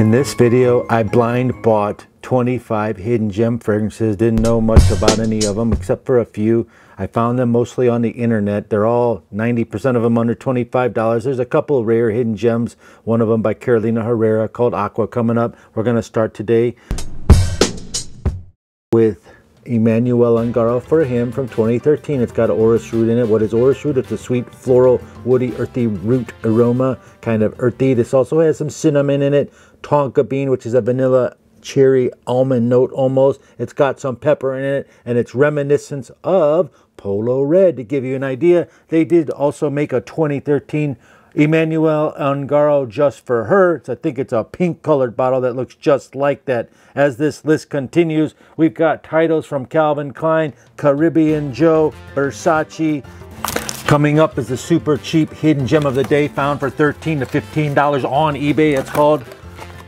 In this video, I blind bought 25 hidden gem fragrances. Didn't know much about any of them except for a few. I found them mostly on the internet. They're all 90% of them under $25. There's a couple of rare hidden gems. One of them by Carolina Herrera called Aqua coming up. We're going to start today with Emanuel Ungaro for him from 2013. It's got orris root in it. What is orris root? It's a sweet, floral, woody, earthy root aroma, kind of earthy. This also has some cinnamon in it, tonka bean, which is a vanilla cherry almond note almost. It's got some pepper in it, and it's reminiscent of Polo Red. To give you an idea, they did also make a 2013 Emanuel Ungaro just for her. It's, I think it's a pink colored bottle that looks just like that. As this list continues, we've got titles from Calvin Klein, Caribbean Joe, Versace. Coming up is the super cheap hidden gem of the day, found for $13 to $15 on eBay. It's called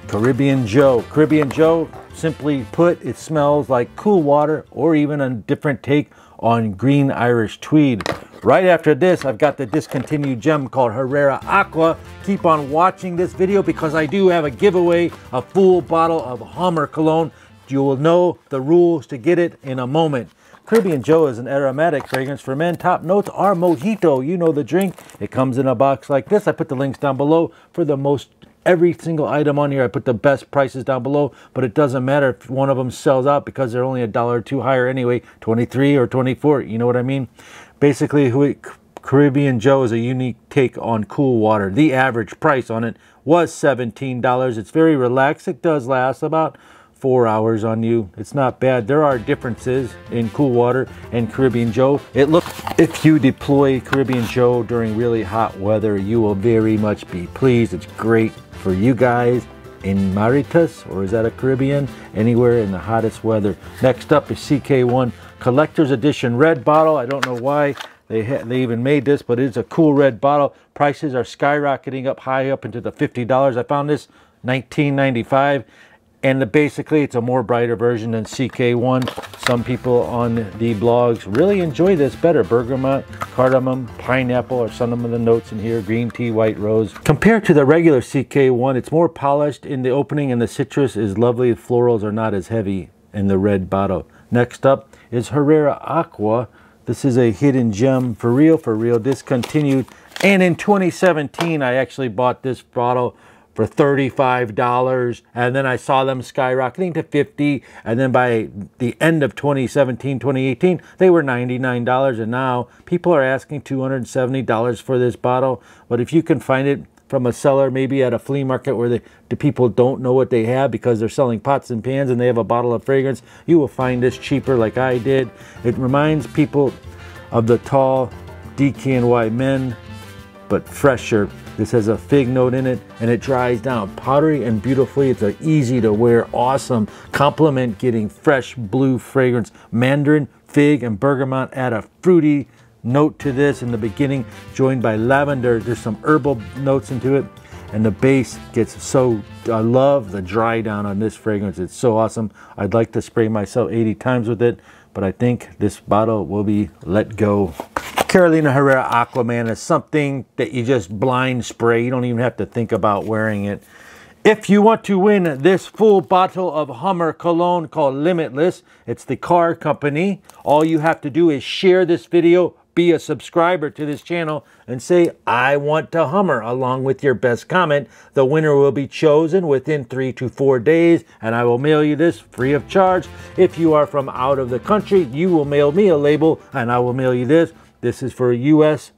Caribbean Joe. Caribbean Joe, simply put, it smells like cool water or even a different take on green Irish tweed. Right after this, I've got the discontinued gem called Herrera Aqua. Keep on watching this video because I do have a giveaway, a full bottle of Hummer cologne. You will know the rules to get it in a moment. Caribbean Joe is an aromatic fragrance for men. Top notes are mojito. You know the drink. It comes in a box like this. I put the links down below for the most every single item on here. I put the best prices down below, but it doesn't matter if one of them sells out because they're only $1 or $2 higher anyway, 23 or 24, you know what I mean? Basically, Caribbean Joe is a unique take on cool water. The average price on it was $17. It's very relaxed. It does last about 4 hours on you. It's not bad. There are differences in cool water and Caribbean Joe. It looks, if you deploy Caribbean Joe during really hot weather, you will very much be pleased. It's great for you guys in Maritas, or is that a Caribbean? Anywhere in the hottest weather. Next up is CK1 Collector's Edition Red Bottle. I don't know why they even made this, but it's a cool red bottle. Prices are skyrocketing up high up into the $50. I found this $19.95, and basically it's a more brighter version than CK1. Some people on the blogs really enjoy this better. Bergamot, cardamom, pineapple are some of the notes in here. Green tea, white rose. Compared to the regular CK1, it's more polished in the opening, and the citrus is lovely. The florals are not as heavy in the red bottle. Next up is Herrera Aqua. This is a hidden gem for real, discontinued. And in 2017, I actually bought this bottle for $35, and then I saw them skyrocketing to $50, and then by the end of 2017, 2018, they were $99, and now people are asking $270 for this bottle. But if you can find it from a seller, maybe at a flea market where the people don't know what they have because they're selling pots and pans and they have a bottle of fragrance, you will find this cheaper like I did. It reminds people of the tall DKNY men, but fresher. This has a fig note in it, and it dries down powdery and beautifully. It's an easy to wear, awesome compliment, getting fresh blue fragrance. Mandarin, fig, and bergamot add a fruity note to this in the beginning, joined by lavender. There's some herbal notes into it, and the base gets so, I love the dry down on this fragrance. It's so awesome. I'd like to spray myself 80 times with it, but I think this bottle will be let go. Carolina Herrera Aquaman is something that you just blind spray. You don't even have to think about wearing it. If you want to win this full bottle of Hummer cologne called Limitless, it's the car company. All you have to do is share this video, be a subscriber to this channel, and say, I want to Hummer, along with your best comment. The winner will be chosen within 3 to 4 days, and I will mail you this free of charge. If you are from out of the country, you will mail me a label, and I will mail you this. This is for U.S.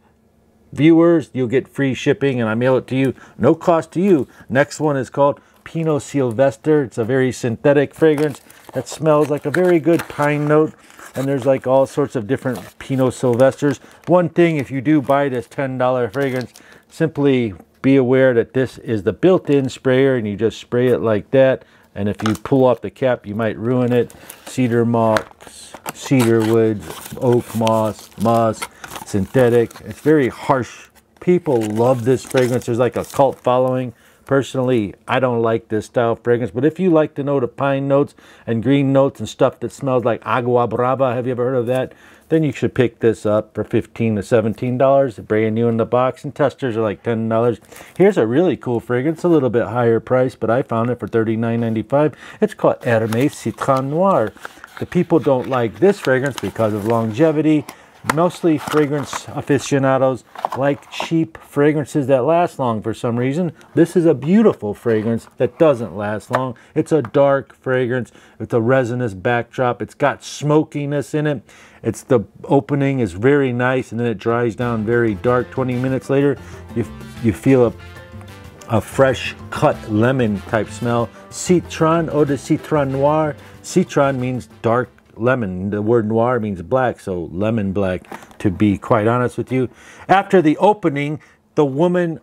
viewers. You'll get free shipping, and I mail it to you. No cost to you. Next one is called Pino Silvestre. It's a very synthetic fragrance that smells like a very good pine note. And there's like all sorts of different Pino Silvestres. One thing, if you do buy this $10 fragrance, simply be aware that this is the built-in sprayer, and you just spray it like that. And if you pull off the cap, you might ruin it. Cedar moss, cedar woods, oak moss, synthetic. It's very harsh. People love this fragrance. There's like a cult following. Personally, I don't like this style of fragrance, but if you like to know the pine notes and green notes and stuff that smells like agua brava, have you ever heard of that? Then you should pick this up for $15 to $17. Brand new in the box, and testers are like $10. Here's a really cool fragrance, a little bit higher price, but I found it for $39.95. It's called Hermes Citron Noir. The people don't like this fragrance because of longevity. Mostly fragrance aficionados like cheap fragrances that last long for some reason. This is a beautiful fragrance that doesn't last long. It's a dark fragrance. It's a resinous backdrop. It's got smokiness in it. It's the opening is very nice, and then it dries down very dark. 20 minutes later, you feel a fresh cut lemon type smell. Citron eau de citron noir. Citron means dark lemon. The word noir means black, so lemon black, to be quite honest with you. After the opening, a woman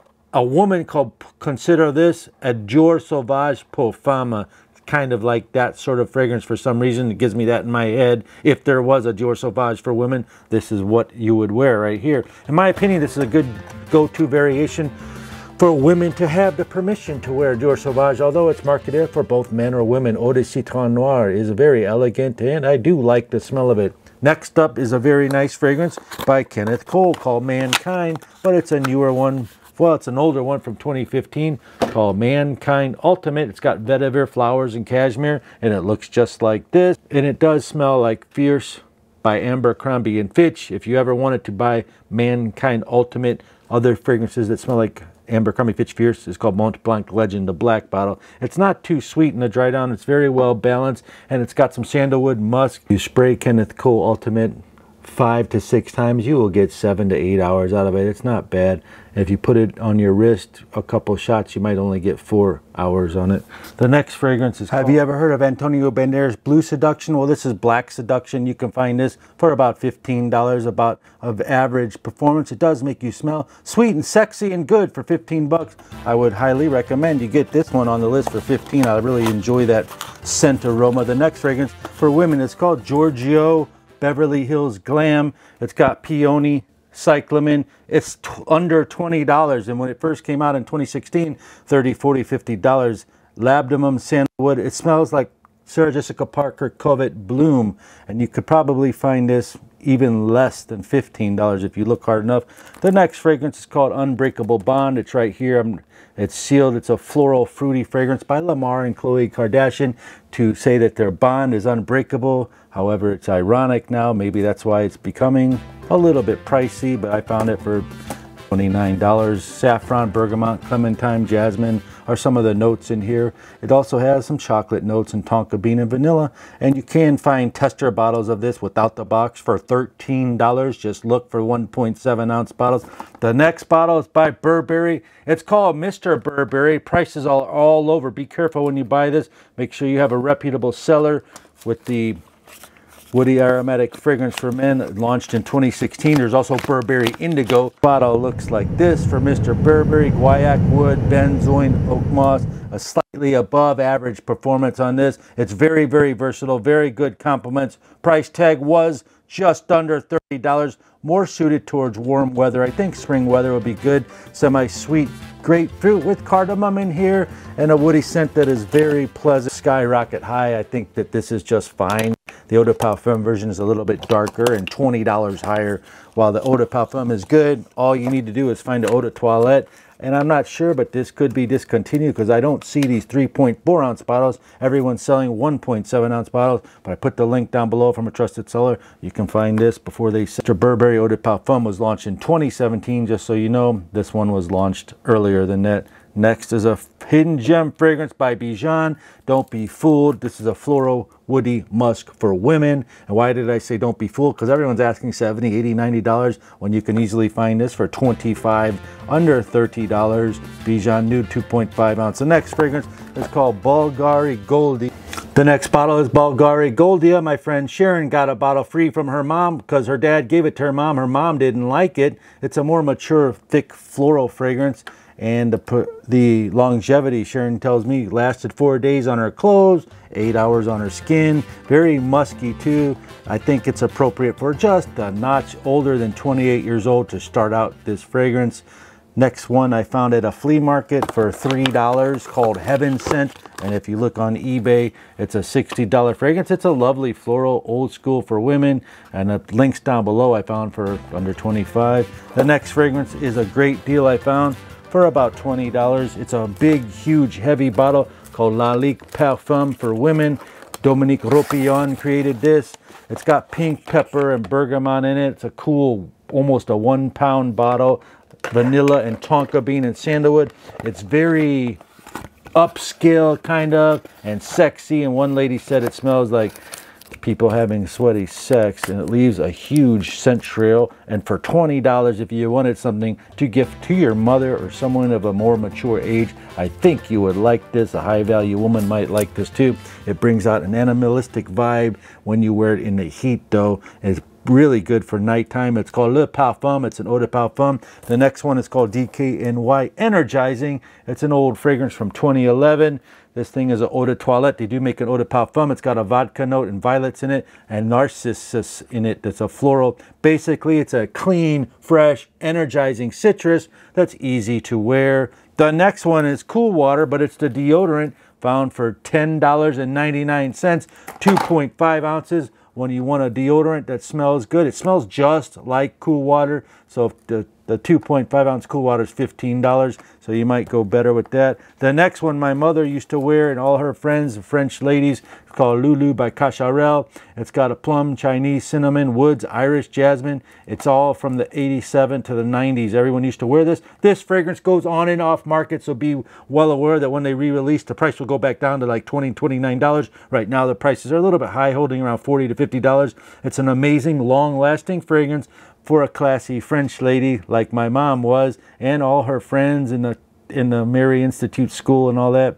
called, consider this a Dior Sauvage Peau Femme, kind of like that sort of fragrance for some reason. It gives me that in my head. If there was a Dior Sauvage for women, this is what you would wear right here. In my opinion, this is a good go-to variation for women to have the permission to wear Dior Sauvage, although it's marketed for both men or women. Eau de Citron Noir is very elegant, and I do like the smell of it. Next up is a very nice fragrance by Kenneth Cole called Mankind, but it's a newer one. Well, it's an older one from 2015 called Mankind Ultimate. It's got vetiver flowers and cashmere, and it looks just like this. And it does smell like Fierce by Abercrombie and Fitch. If you ever wanted to buy Mankind Ultimate, other fragrances that smell like Abercrombie Fitch Fierce is called Mont Blanc Legend, the black bottle. It's not too sweet in the dry down. It's very well balanced, and it's got some sandalwood musk. You spray Kenneth Cole Ultimate 5 to 6 times, you will get 7 to 8 hours out of it. It's not bad. If you put it on your wrist a couple shots, you might only get 4 hours on it. The next fragrance is Have you ever heard of Antonio Banderas Blue Seduction? Well, this is Black Seduction. You can find this for about $15, about of average performance. It does make you smell sweet and sexy and good for 15 bucks. I would highly recommend you get this one on the list for 15. I really enjoy that scent aroma. The next fragrance for women is called Giorgio Beverly Hills Glam. It's got peony, cyclamen. It's under $20, and when it first came out in 2016, $30, $40, $50. Labdanum sandalwood. It smells like Sarah Jessica Parker Covert Bloom, and you could probably find this even less than $15 if you look hard enough. The next fragrance is called Unbreakable Bond. It's right here. It's sealed. It's a floral fruity fragrance by Lamar and Khloe Kardashian to say that their bond is unbreakable. However, it's ironic now. Maybe that's why it's becoming a little bit pricey, but I found it for $29. Saffron, bergamot, clementine, jasmine are some of the notes in here. It also has some chocolate notes and tonka bean and vanilla, and you can find tester bottles of this without the box for $13. Just look for 1.7 ounce bottles. The next bottle is by Burberry. It's called Mr. Burberry. Prices are all over. Be careful when you buy this. Make sure you have a reputable seller. With the Woody Aromatic Fragrance for Men, launched in 2016. There's also Burberry Indigo. Bottle looks like this for Mr. Burberry. Guaiac wood, benzoin, oak moss. A slightly above average performance on this. It's very, very versatile. Very good compliments. Price tag was just under $30. More suited towards warm weather. I think spring weather would be good. Semi-sweet grapefruit with cardamom in here, and a woody scent that is very pleasant. Skyrocket high. I think that this is just fine. The Eau de Parfum version is a little bit darker and $20 higher. While the Eau de Parfum is good, all you need to do is find the Eau de Toilette. And I'm not sure, but this could be discontinued because I don't see these 3.4 ounce bottles. Everyone's selling 1.7 ounce bottles, but I put the link down below from a trusted seller. You can find this before they sell. Mr. Burberry Eau de Parfum was launched in 2017, just so you know. This one was launched earlier than that. Next is a hidden gem fragrance by Bijan. Don't be fooled. This is a floral woody musk for women. And why did I say don't be fooled? Because everyone's asking $70, $80, $90 when you can easily find this for $25, under $30. Bijan Nude 2.5 ounce. The next fragrance is called Bvlgari Goldie. The next bottle is Bvlgari Goldia. My friend Sharon got a bottle free from her mom because her dad gave it to her mom. Her mom didn't like it. It's a more mature, thick floral fragrance. And the longevity, Sharon tells me, lasted 4 days on her clothes, 8 hours on her skin. Very musky too. I think it's appropriate for just a notch older than 28 years old to start out this fragrance. Next one I found at a flea market for $3 called Heaven Scent. And if you look on eBay, it's a $60 fragrance. It's a lovely floral, old school for women. And the links down below I found for under $25. The next fragrance is a great deal I found for about $20. It's a big, huge, heavy bottle called Lalique Parfum for women. Dominique Ropion created this. It's got pink pepper and bergamot in it. It's a cool, almost a 1 pound bottle. Vanilla and tonka bean and sandalwood. It's very upscale kind of and sexy, and one lady said it smells like people having sweaty sex, and it leaves a huge scent trail. And for $20, if you wanted something to gift to your mother or someone of a more mature age, I think you would like this. A high value woman might like this too. It brings out an animalistic vibe when you wear it in the heat though. It's really good for nighttime. It's called Le Parfum. It's an eau de parfum. The next one is called DKNY Energizing. It's an old fragrance from 2011. This thing is an eau de toilette. They do make an eau de parfum. It's got a vodka note and violets in it and narcissus in it. That's a floral. Basically, it's a clean, fresh, energizing citrus that's easy to wear. The next one is Cool Water, but it's the deodorant, found for $10.99, 2.5 ounces. When you want a deodorant that smells good, it smells just like Cool Water. So the 2.5 ounce Cool Water is $15, so you might go better with that. The next one my mother used to wear and all her friends, the French ladies, it's called Lulu by Cacharel. It's got a plum, Chinese, cinnamon, woods, Irish, jasmine. It's all from the 87 to the 90s. Everyone used to wear this. This fragrance goes on and off market, so be well aware that when they re-release, the price will go back down to like $20, $29. Right now, the prices are a little bit high, holding around $40 to $50. It's an amazing, long-lasting fragrance for a classy French lady like my mom was, and all her friends in the Mary Institute school and all that.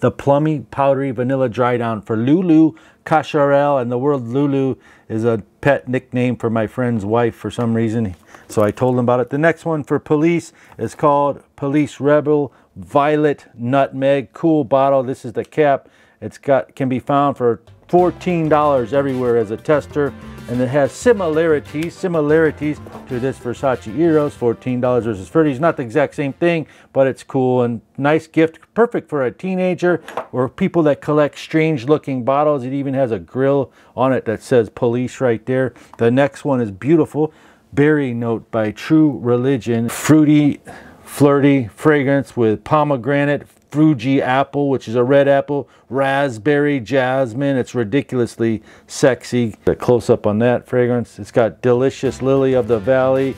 The plummy, powdery vanilla dry down for Lulu Cacharel, and the word Lulu is a pet nickname for my friend's wife for some reason, so I told him about it. The next one for Police is called Police Rebel Violet Nutmeg. Cool bottle. This is the cap. It's got, can be found for $14 everywhere as a tester, and it has similarities to this Versace Eros, $14 versus $30. It's not the exact same thing, but it's cool and nice gift, perfect for a teenager or people that collect strange looking bottles. It even has a grill on it that says Police right there. The next one is beautiful Berry Note by True Religion. Fruity, flirty fragrance with pomegranate, Fruji apple, which is a red apple, raspberry, jasmine. It's ridiculously sexy. A close up on that fragrance. It's got delicious lily of the valley.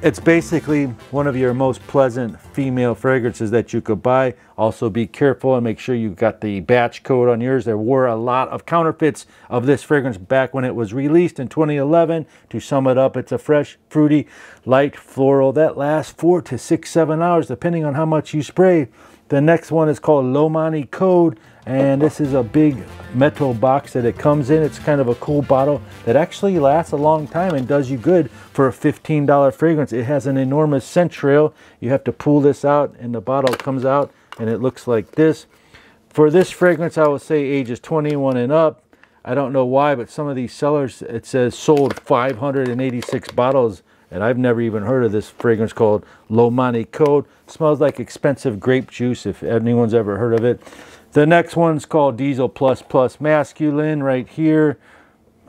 It's basically one of your most pleasant female fragrances that you could buy. Also be careful and make sure you got the batch code on yours. There were a lot of counterfeits of this fragrance back when it was released in 2011. To sum it up, it's a fresh, fruity, light floral that lasts 4 to 6, 7 hours, depending on how much you spray. The next one is called Lomani Code, and this is a big metal box that it comes in. It's kind of a cool bottle that actually lasts a long time and does you good for a $15 fragrance. It has an enormous scent trail. You have to pull this out, and the bottle comes out, and it looks like this. For this fragrance, I would say ages 21 and up. I don't know why, but some of these sellers, it says sold 586 bottles. And I've never even heard of this fragrance called Lomani Code. Smells like expensive grape juice, if anyone's ever heard of it. The next one's called Diesel Plus Plus Masculine right here.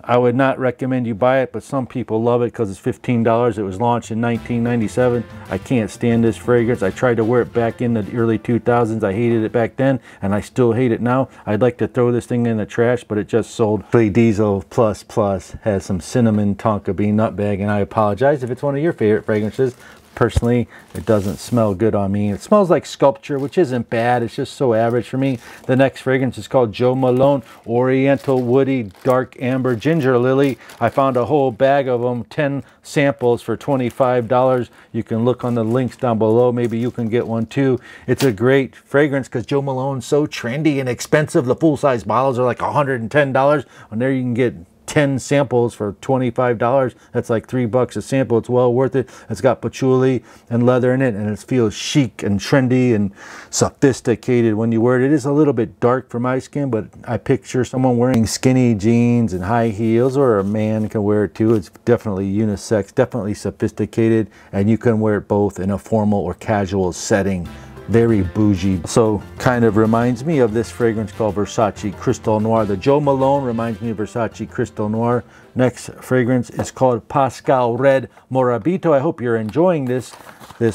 I would not recommend you buy it, but some people love it because it's $15. It was launched in 1997. I can't stand this fragrance. I tried to wear it back in the early 2000s. I hated it back then, and I still hate it now. I'd like to throw this thing in the trash, but it just sold. Diesel Plus Plus has some cinnamon, tonka bean, nutmeg, and I apologize if it's one of your favorite fragrances. Personally, it doesn't smell good on me. It smells like sculpture, which isn't bad. It's just so average for me. The next fragrance is called Joe Malone Oriental Woody Dark Amber Ginger Lily. I found a whole bag of them, 10 samples for $25. You can look on the links down below. Maybe you can get one too. It's a great fragrance because Joe Malone's so trendy and expensive. The full-size bottles are like $110. On there you can get 10 samples for $25. That's like $3 a sample. It's well worth it. It's got patchouli and leather in it, and it feels chic and trendy and sophisticated when you wear it. It is a little bit dark for my skin, but I picture someone wearing skinny jeans and high heels, or a man can wear it too. It's definitely unisex, definitely sophisticated, and you can wear it both in a formal or casual setting. Very bougie. So kind of reminds me of this fragrance called Versace Crystal Noir. The Joe Malone reminds me of Versace Crystal Noir. Next fragrance is called Pascal Red Morabito. I hope you're enjoying this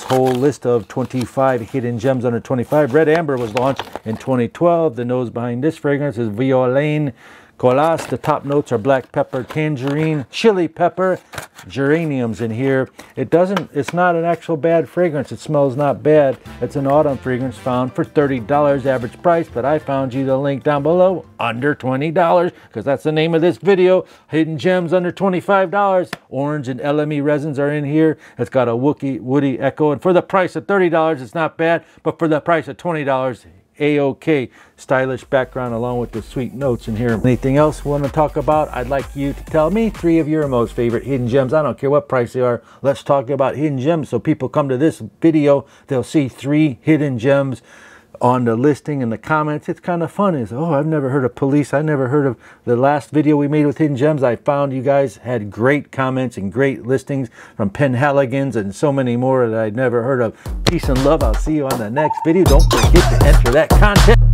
whole list of 25 hidden gems under 25. Red Amber was launched in 2012. The nose behind this fragrance is Violaine Colas. The top notes are black pepper, tangerine, chili pepper, geraniums in here. It's not an actual bad fragrance. It smells not bad. It's an autumn fragrance found for $30 average price, but I found you the link down below under $20, because that's the name of this video. Hidden gems under $25. Orange and LME resins are in here. It's got a woody echo, and for the price of $30, it's not bad, but for the price of $20, A-OK. Stylish background along with the sweet notes in here. Anything else we want to talk about? I'd like you to tell me three of your most favorite hidden gems. I don't care what price they are. Let's talk about hidden gems. So people come to this video, they'll see three hidden gems on the listing in the comments. It's kind of fun. Is, oh, I've never heard of Police. I never heard of the last video we made with hidden gems. I found you guys had great comments and great listings from Penhaligans and so many more that I'd never heard of. Peace and love. I'll see you on the next video. Don't forget to enter that contest.